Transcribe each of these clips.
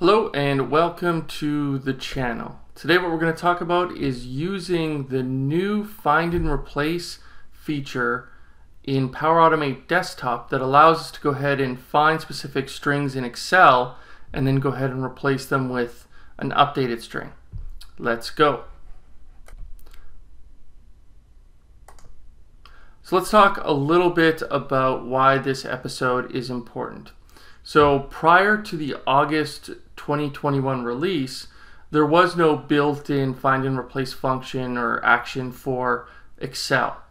Hello and welcome to the channel. Today what we're going to talk about is using the new find and replace feature in Power Automate Desktop that allows us to go ahead and find specific strings in Excel and then go ahead and replace them with an updated string. Let's go. So let's talk a little bit about why this episode is important. So prior to the August 2021 release, there was no built-in find and replace function or action for Excel.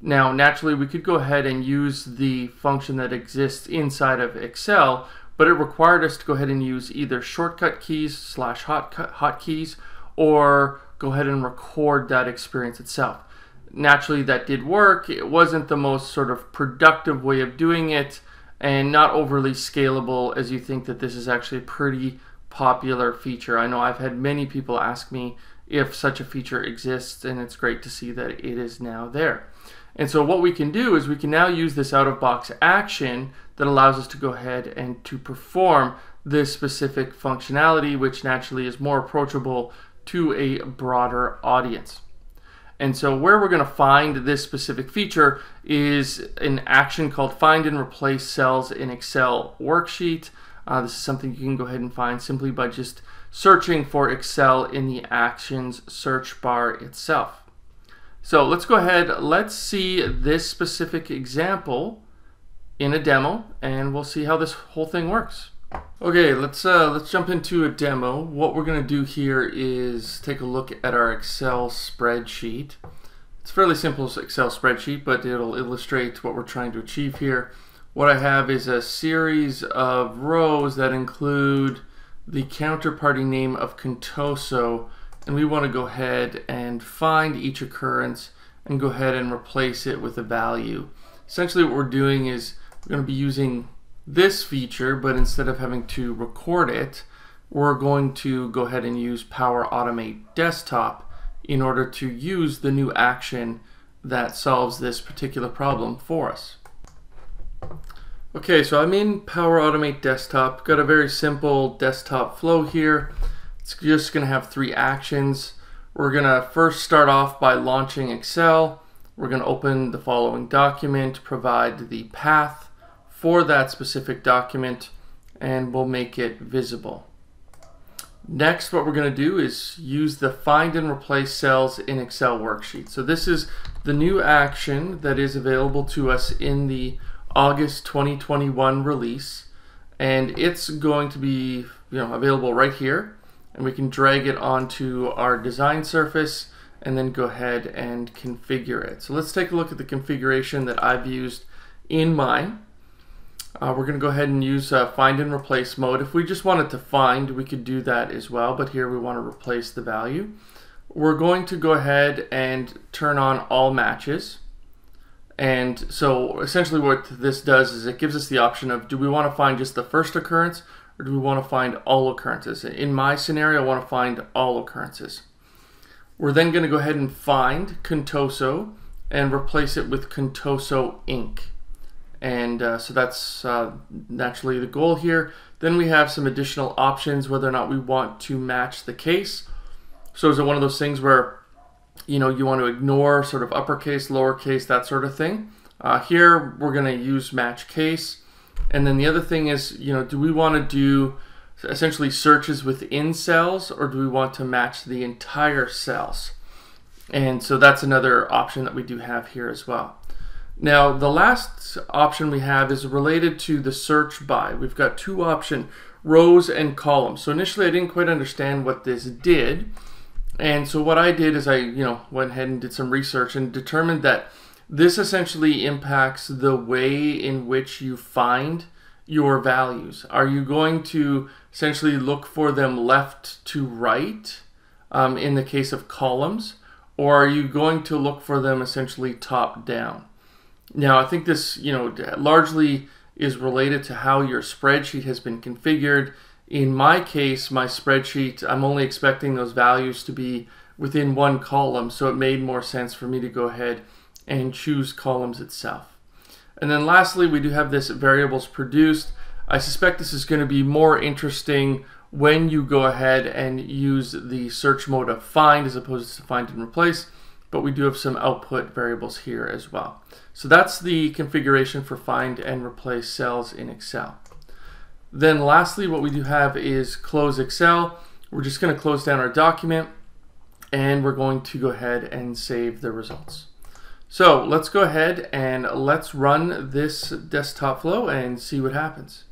Now naturally we could go ahead and use the function that exists inside of Excel, but it required us to go ahead and use either shortcut keys slash hotkeys or go ahead and record that experience itself. Naturally that did work. It wasn't the most sort of productive way of doing it and not overly scalable, as you think that this is actually a pretty popular feature. I know I've had many people ask me if such a feature exists, and it's great to see that it is now there. And so what we can do is we can now use this out-of-box action that allows us to go ahead and to perform this specific functionality, which naturally is more approachable to a broader audience. And so where we're going to find this specific feature is an action called Find and Replace Cells in Excel Worksheet. This is something you can go ahead and find simply by just searching for Excel in the Actions search bar itself. So let's go ahead, let's see this specific example in a demo, and we'll see how this whole thing works. Okay, let's jump into a demo. What we're going to do here is take a look at our Excel spreadsheet. It's a fairly simple Excel spreadsheet, but it'll illustrate what we're trying to achieve here. What I have is a series of rows that include the counterparty name of Contoso, and we want to go ahead and find each occurrence and go ahead and replace it with a value. Essentially what we're doing is we're going to be using this feature, but instead of having to record it, we're going to go ahead and use Power Automate Desktop in order to use the new action that solves this particular problem for us. Okay, so I'm in Power Automate Desktop. Got a very simple desktop flow here. It's just going to have three actions. We're going to first start off by launching Excel. We're going to open the following document, provide the path for that specific document, and we'll make it visible. Next, what we're going to do is use the Find and Replace Cells in Excel Worksheet. So this is the new action that is available to us in the August 2021 release, and it's going to be available right here, and we can drag it onto our design surface and then go ahead and configure it. So let's take a look at the configuration that I've used in mine. We're going to go ahead and use find and replace mode. If we just wanted to find, we could do that as well, but here we want to replace the value. We're going to go ahead and turn on all matches. And so essentially what this does is it gives us the option of, do we want to find just the first occurrence or do we want to find all occurrences? In my scenario, I want to find all occurrences. We're then going to go ahead and find Contoso and replace it with Contoso Inc. And so that's naturally the goal here. Then we have some additional options whether or not we want to match the case. So is it one of those things where you want to ignore sort of uppercase, lowercase, that sort of thing? Here we're going to use match case. And then the other thing is, do we want to do essentially searches within cells or do we want to match the entire cells? And so that's another option that we do have here as well. Now the last option we have is related to the search by. We've got two options, rows and columns. So initially I didn't quite understand what this did. And so what I did is I went ahead and did some research and determined that this essentially impacts the way in which you find your values. Are you going to essentially look for them left to right in the case of columns, or are you going to look for them essentially top down? Now I think this largely is related to how your spreadsheet has been configured. In my case, my spreadsheet, I'm only expecting those values to be within one column, so it made more sense for me to go ahead and choose columns itself. And then lastly, we do have this variables produced. I suspect this is going to be more interesting when you go ahead and use the search mode of find as opposed to find and replace, but we do have some output variables here as well. So that's the configuration for find and replace cells in Excel. Then lastly, what we do have is close Excel. We're just going to close down our document and we're going to go ahead and save the results. So let's go ahead and let's run this desktop flow and see what happens.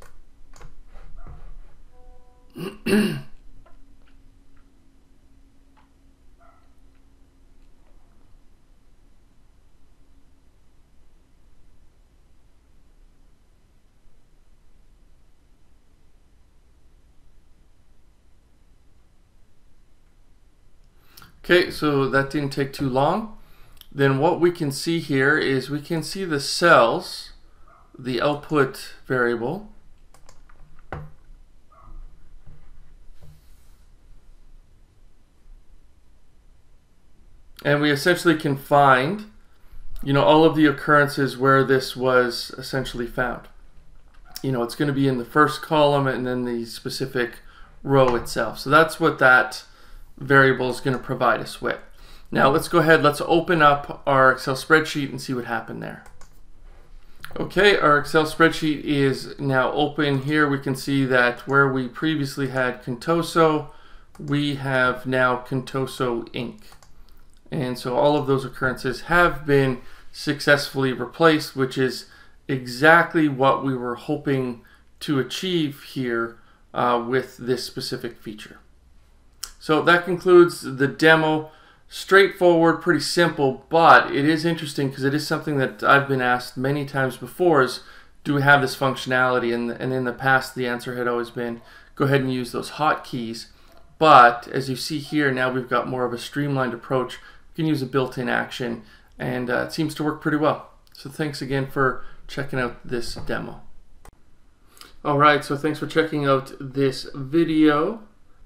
Okay, so that didn't take too long. Then what we can see here is we can see the cells, the output variable, and we essentially can find, you know, all of the occurrences where this was essentially found. You know, it's going to be in the first column and then the specific row itself. So that's what that variable is going to provide us with. Now let's go ahead, let's open up our Excel spreadsheet and see what happened there. Okay, our Excel spreadsheet is now open here. We can see that where we previously had Contoso, we have now Contoso Inc. And so all of those occurrences have been successfully replaced, which is exactly what we were hoping to achieve here with this specific feature. So that concludes the demo. Straightforward, pretty simple, but it is interesting because it is something that I've been asked many times before is, do we have this functionality? And in the past, the answer had always been, go ahead and use those hotkeys. But as you see here, now we've got more of a streamlined approach. You can use a built-in action, and it seems to work pretty well. So thanks again for checking out this demo. All right, so thanks for checking out this video.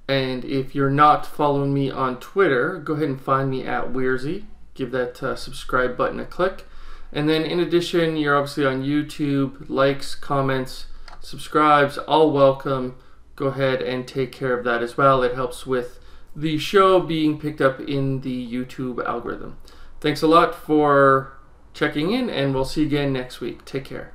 And if you're not following me on Twitter, go ahead and find me at Weirzy. Give that subscribe button a click. And then in addition, you're obviously on YouTube. Likes, comments, subscribes, all welcome. Go ahead and take care of that as well. It helps with the show being picked up in the YouTube algorithm. Thanks a lot for checking in, and we'll see you again next week. Take care.